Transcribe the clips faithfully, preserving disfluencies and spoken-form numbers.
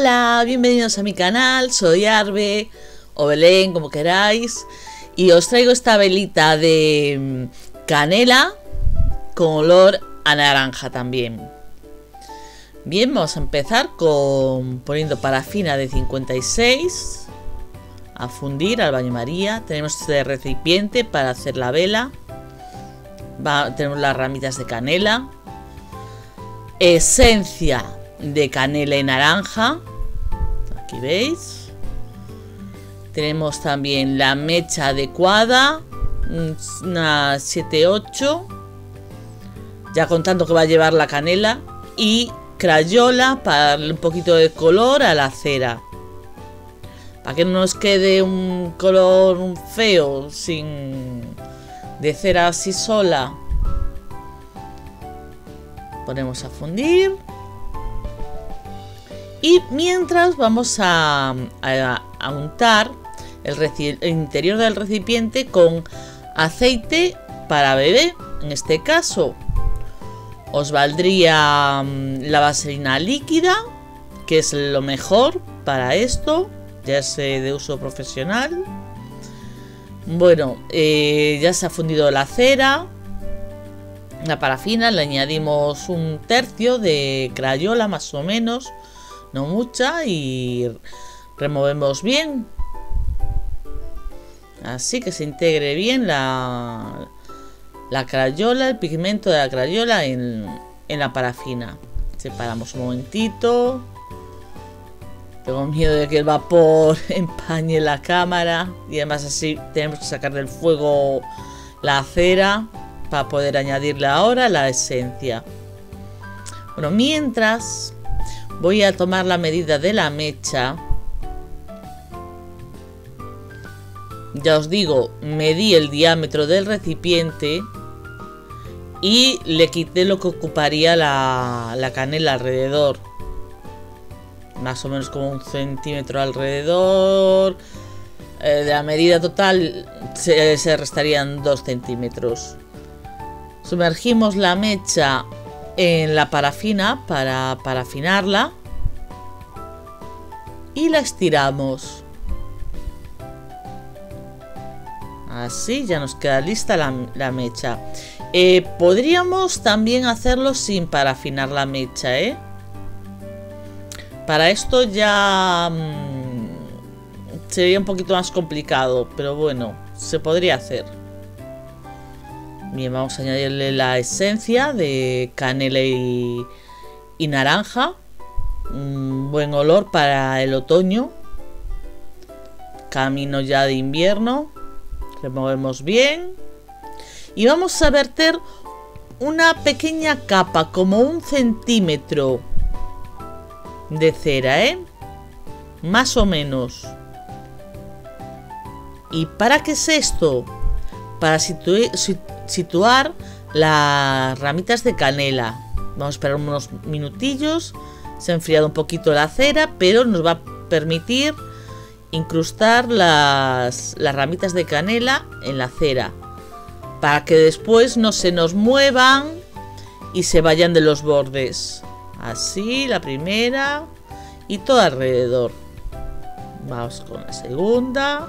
Hola, bienvenidos a mi canal, soy Arbe o Belén, como queráis, y os traigo esta velita de canela con olor a naranja también. Bien, vamos a empezar con poniendo parafina de cincuenta y seis a fundir al baño María. Tenemos este recipiente para hacer la vela. Va, tenemos las ramitas de canela, esencia de canela y naranja, aquí veis. Tenemos también la mecha adecuada, una siete ocho, ya contando que va a llevar la canela, y crayola para darle un poquito de color a la cera, para que no nos quede un color feo sin de cera así sola. Ponemos a fundir. Y mientras vamos a, a, a untar el, el interior del recipiente con aceite para bebé. En este caso os valdría mmm, la vaselina líquida, que es lo mejor para esto, ya es eh, de uso profesional. Bueno, eh, ya se ha fundido la cera, la parafina, le añadimos un tercio de crayola más o menos, no mucha, y removemos bien, así que se integre bien la, la crayola, el pigmento de la crayola en, en la parafina. Separamos un momentito. Tengo miedo de que el vapor empañe la cámara, y además así tenemos que sacar del fuego la cera para poder añadirle ahora la esencia. Bueno, mientras voy a tomar la medida de la mecha. Ya os digo, medí el diámetro del recipiente y le quité lo que ocuparía la, la canela alrededor. Más o menos como un centímetro alrededor. Eh, de la medida total se, se restarían dos centímetros. Sumergimos la mecha en la parafina para parafinarla y la estiramos. Así ya nos queda lista la, la mecha. Eh, podríamos también hacerlo sin parafinar la mecha, ¿eh? Para esto ya mmm, sería un poquito más complicado, pero bueno, se podría hacer. Bien, vamos a añadirle la esencia de canela y, y naranja. Un buen olor para el otoño. Camino ya de invierno. Removemos bien. Y vamos a verter una pequeña capa, como un centímetro de cera, ¿eh? Más o menos. ¿Y para qué es esto? Para situar... situar las ramitas de canela. Vamos a esperar unos minutillos. Se ha enfriado un poquito la cera, pero nos va a permitir incrustar las, las ramitas de canela en la cera, para que después no se nos muevan y se vayan de los bordes. Así la primera y todo alrededor. Vamos con la segunda.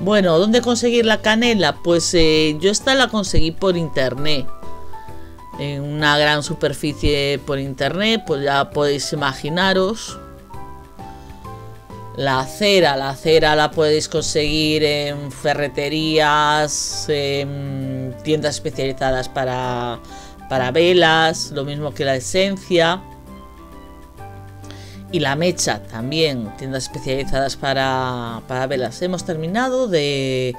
Bueno, ¿dónde conseguir la canela? Pues eh, yo esta la conseguí por internet. En una gran superficie por internet, pues ya podéis imaginaros. La cera, la cera la podéis conseguir en ferreterías, en tiendas especializadas para, para velas, lo mismo que la esencia. Y la mecha también, tiendas especializadas para, para velas. Hemos terminado de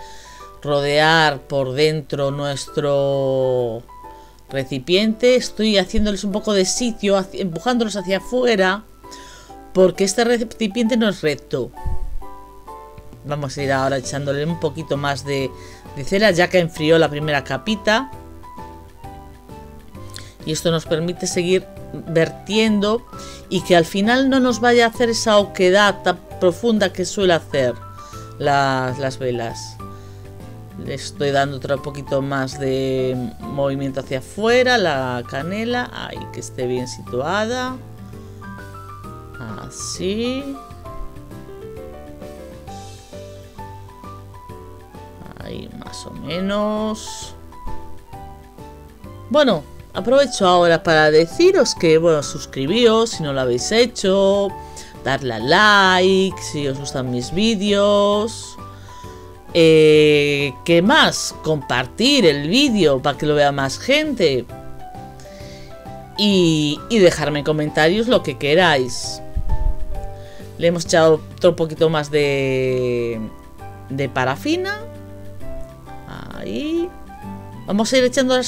rodear por dentro nuestro recipiente. Estoy haciéndoles un poco de sitio, empujándolos hacia afuera, porque este recipiente no es recto. Vamos a ir ahora echándole un poquito más de, de cera, ya que enfrió la primera capita. Y esto nos permite seguir vertiendo y que al final no nos vaya a hacer esa oquedad tan profunda que suele hacer las, las velas. Le estoy dando otro poquito más de movimiento hacia afuera. La canela. Ahí, que esté bien situada. Así. Ahí, más o menos. Bueno, aprovecho ahora para deciros que, bueno, suscribíos si no lo habéis hecho. Darle a like si os gustan mis vídeos. Eh, ¿Qué más? Compartir el vídeo para que lo vea más gente. Y, y dejarme en comentarios lo que queráis. Le hemos echado otro poquito más de, de parafina. Ahí. Vamos a ir echando, eh,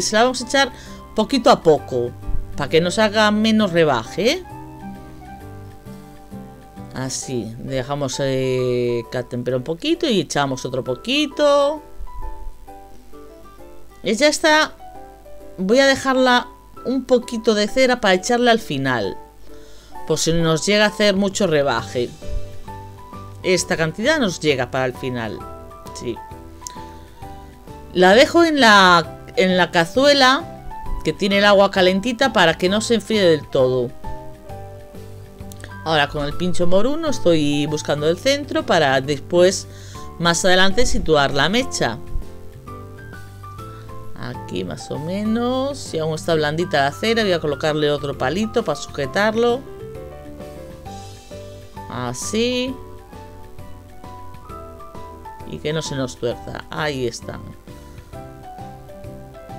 se la vamos a echar poquito a poco. Para que nos haga menos rebaje. Así, dejamos eh, que atempere un poquito y echamos otro poquito. Y ya está. Voy a dejarla un poquito de cera para echarla al final. Por si nos llega a hacer mucho rebaje. Esta cantidad nos llega para el final. Sí. La dejo en la, en la cazuela que tiene el agua calentita para que no se enfríe del todo. Ahora con el pincho moruno estoy buscando el centro para después, más adelante, situar la mecha. Aquí más o menos. Si aún está blandita la cera, voy a colocarle otro palito para sujetarlo. Así. Y que no se nos tuerza. Ahí está.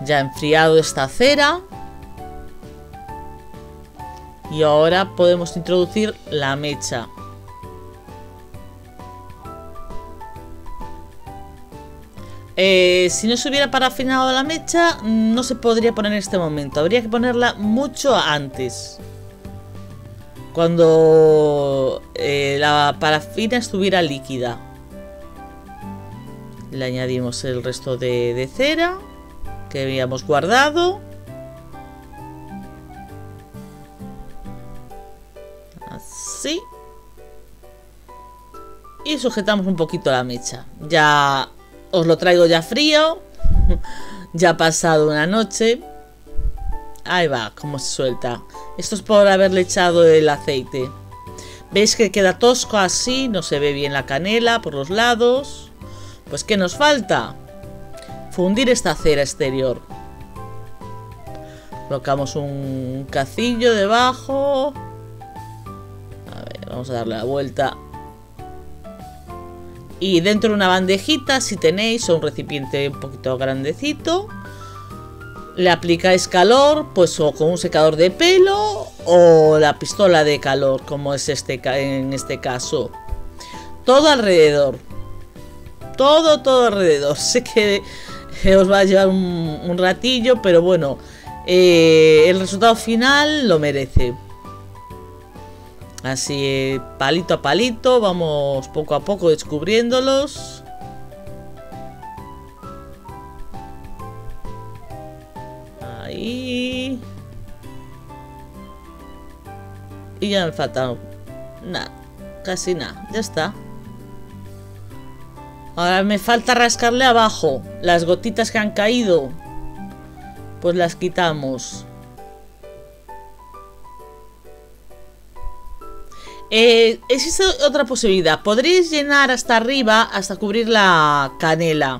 Ya he enfriado esta cera. Y ahora podemos introducir la mecha. Eh, si no se hubiera parafinado la mecha, no se podría poner en este momento. Habría que ponerla mucho antes. Cuando eh, la parafina estuviera líquida. Le añadimos el resto de, de cera que habíamos guardado. Así. Y sujetamos un poquito la mecha. Ya os lo traigo ya frío. Ya ha pasado una noche. Ahí va, como se suelta. Esto es por haberle echado el aceite. ¿Veis que queda tosco así? No se ve bien la canela por los lados. Pues ¿qué nos falta? Fundir esta cera exterior. Colocamos un cacillo debajo. Vamos a darle la vuelta. Y dentro de una bandejita, si tenéis, o un recipiente un poquito grandecito, le aplicáis calor, pues o con un secador de pelo o la pistola de calor, como es este en este caso. Todo alrededor. Todo, todo alrededor. Sé que os va a llevar un, un ratillo, pero bueno, eh, el resultado final lo merece. Así, palito a palito, vamos poco a poco descubriéndolos. Ahí. Y ya me falta nada, casi nada, ya está. Ahora me falta rascarle abajo. Las gotitas que han caído, pues las quitamos. Eh, existe otra posibilidad. Podréis llenar hasta arriba, hasta cubrir la canela.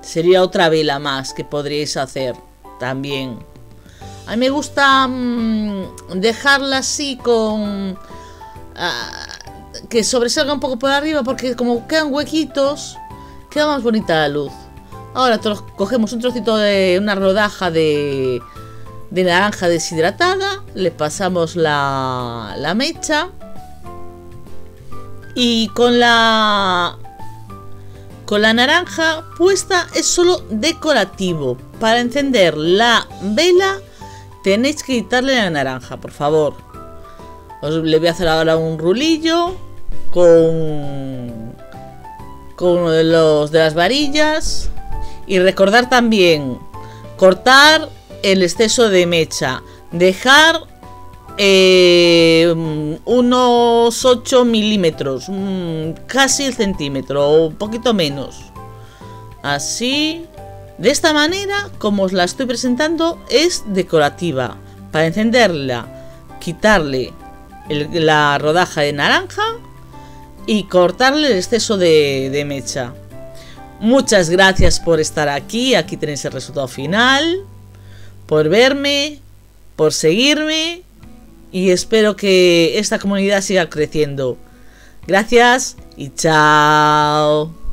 Sería otra vela más que podríais hacer también. A mí me gusta mmm, dejarla así con... Uh, que sobresalga un poco por arriba, porque como quedan huequitos, queda más bonita la luz. Ahora cogemos un trocito de una rodaja de, de naranja deshidratada. Le pasamos la, la mecha. Y con la con la naranja puesta es solo decorativo. Para encender la vela tenéis que quitarle la naranja, por favor. Os le voy a hacer ahora un rulillo con con uno de los de las varillas. Y recordar también cortar el exceso de mecha, dejar Eh, unos ocho milímetros, casi el centímetro o un poquito menos así. De esta manera, como os la estoy presentando, es decorativa. Para encenderla, quitarle el, la rodaja de naranja y cortarle el exceso de, de mecha. Muchas gracias por estar aquí. Aquí tenéis el resultado final. Por verme, por seguirme. Y espero que esta comunidad siga creciendo. Gracias y chao.